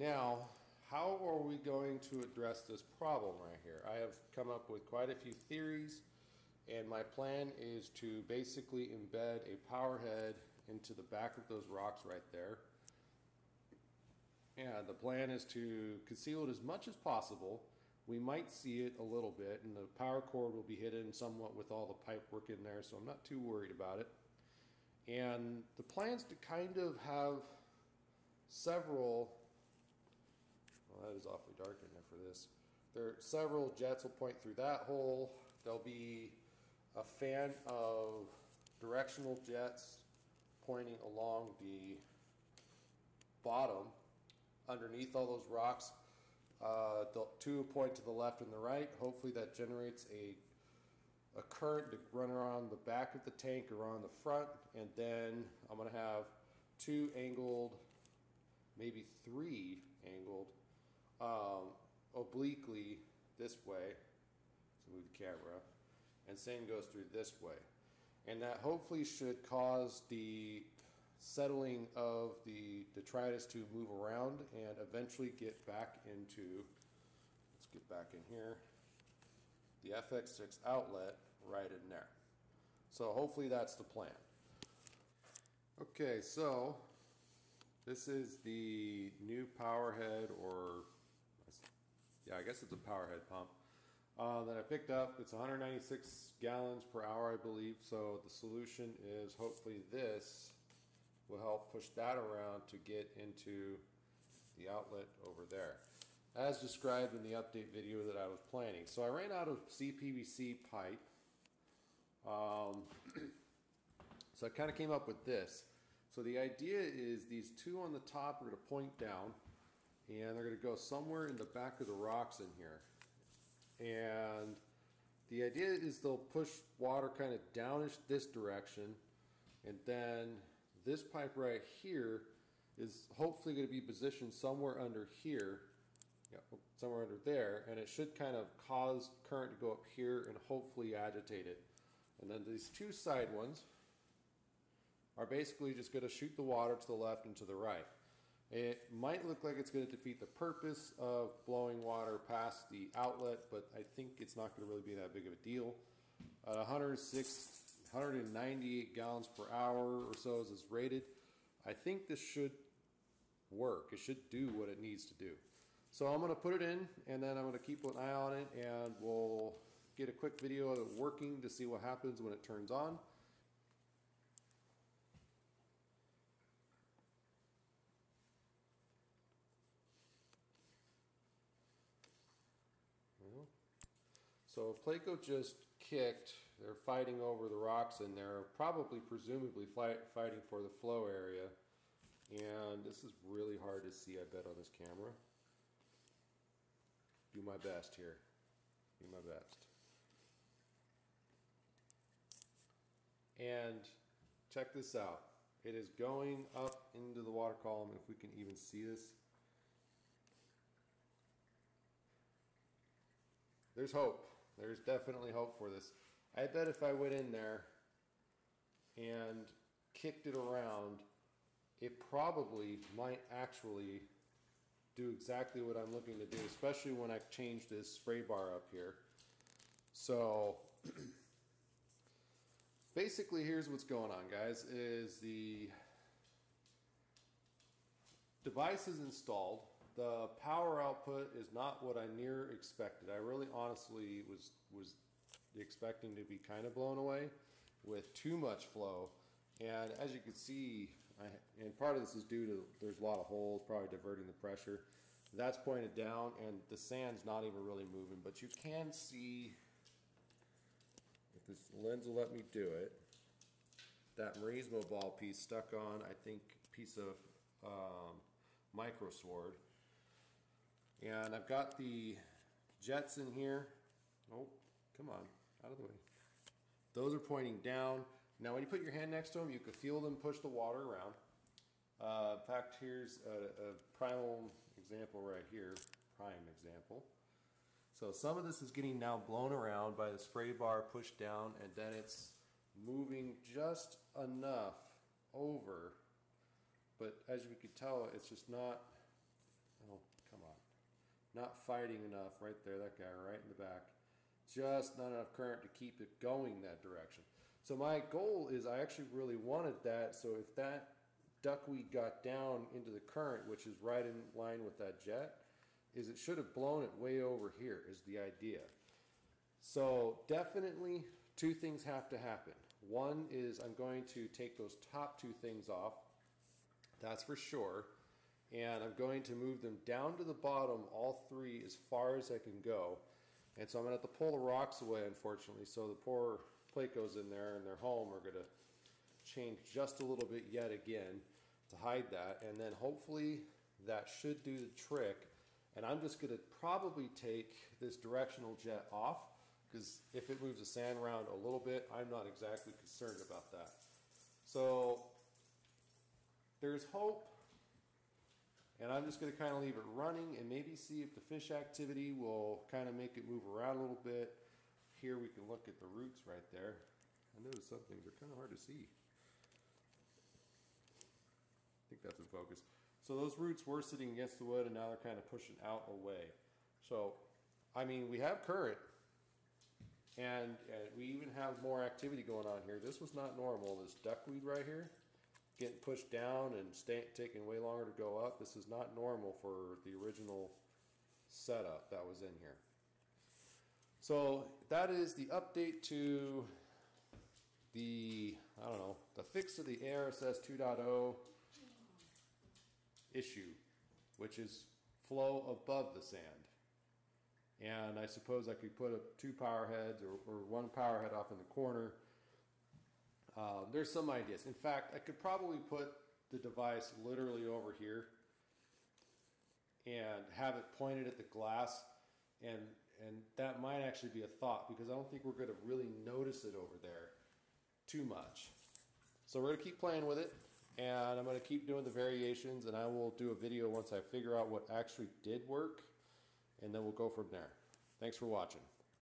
Now, how are we going to address this problem right here? I have come up with quite a few theories, and my plan is to basically embed a power head into the back of those rocks right there. Yeah, the plan is to conceal it as much as possible. We might see it a little bit, and the power cord will be hidden somewhat with all the pipe work in there, so I'm not too worried about it. And the plan's to kind of have several, well, that is awfully dark in there for this. There are several jets will point through that hole. There'll be a fan of directional jets pointing along the bottom underneath all those rocks. The two point to the left and the right. Hopefully that generates a current to run around the back of the tank or on the front, and then I'm going to have two angled, maybe three angled, obliquely this way. So move the camera, and same goes through this way, and that hopefully should cause the settling of the detritus to move around and eventually get back into, let's get back in here, the FX6 outlet right in there. So hopefully that's the plan. Okay, so this is the new power head, or yeah, I guess it's a power head pump that I picked up. It's 196 gallons per hour, I believe, so the solution is hopefully this will help push that around to get into the outlet over there, as described in the update video that I was planning. So I ran out of CPVC pipe, so I kind of came up with this. So the idea is these two on the top are going to point down, and they're going to go somewhere in the back of the rocks in here. And the idea is they'll push water kind of downish this direction, and then this pipe right here is hopefully going to be positioned somewhere under here, yeah, somewhere under there, and it should kind of cause current to go up here and hopefully agitate it. And then these two side ones are basically just going to shoot the water to the left and to the right. It might look like it's going to defeat the purpose of blowing water past the outlet, but I think it's not going to really be that big of a deal. At 198 gallons per hour or so as it's rated, I think this should work. It should do what it needs to do. So I'm going to put it in, and then I'm going to keep an eye on it, and we'll get a quick video of it working to see what happens when it turns on. So Placo just kicked. They're fighting over the rocks, and they're probably, presumably, fighting for the flow area. And this is really hard to see, I bet, on this camera. Do my best here. Do my best. And check this out. It is going up into the water column, if we can even see this. There's hope. There's definitely hope for this. I bet if I went in there and kicked it around, it probably might actually do exactly what I'm looking to do, especially when I change this spray bar up here. So basically here's what's going on, guys, is the device is installed. The power output is not what I near expected. I really honestly was expecting to be kind of blown away with too much flow. And as you can see, and part of this is due to there's a lot of holes probably diverting the pressure. That's pointed down, and the sand's not even really moving. But you can see, if this lens will let me do it, that Marismo ball piece stuck on, I think, a piece of micro sword. And I've got the jets in here. Oh, come on, out of the way. Those are pointing down. Now when you put your hand next to them, you can feel them push the water around. In fact, here's a primal example right here, prime example. So some of this is getting now blown around by the spray bar pushed down, and then it's moving just enough over. But as we can tell, it's just not Oh, come on. Not fighting enough right there, that guy right in the back. Just not enough current to keep it going that direction. So my goal is I actually really wanted that, so if that duckweed got down into the current, which is right in line with that jet, is it should have blown it way over here is the idea. So definitely two things have to happen. One is I'm going to take those top two things off, that's for sure, and I'm going to move them down to the bottom, all three, as far as I can go. And so I'm going to have to pull the rocks away, unfortunately, so the poor Placos in there and their home are going to change just a little bit yet again to hide that, and then hopefully that should do the trick. And I'm just going to probably take this directional jet off, because if it moves the sand around a little bit, I'm not exactly concerned about that. So there's hope, and I'm just going to kind of leave it running and maybe see if the fish activity will kind of make it move around a little bit. Here we can look at the roots right there. I noticed some things are kind of hard to see. I think that's in focus. So those roots were sitting against the wood, and now they're kind of pushing out away. So, I mean, we have current, and we even have more activity going on here. This was not normal. This duckweed right here, getting pushed down and taking way longer to go up. This is not normal for the original setup that was in here. So that is the update to the, I don't know, the fix of the A.R.S.S. 2.0 issue, which is flow above the sand. And I suppose I could put up two power heads or one power head off in the corner. There's some ideas. In fact, I could probably put the device literally over here and have it pointed at the glass, and that might actually be a thought, because I don't think we're going to really notice it over there too much. So we're going to keep playing with it, and I'm going to keep doing the variations, and I will do a video once I figure out what actually did work, and then we'll go from there. Thanks for watching.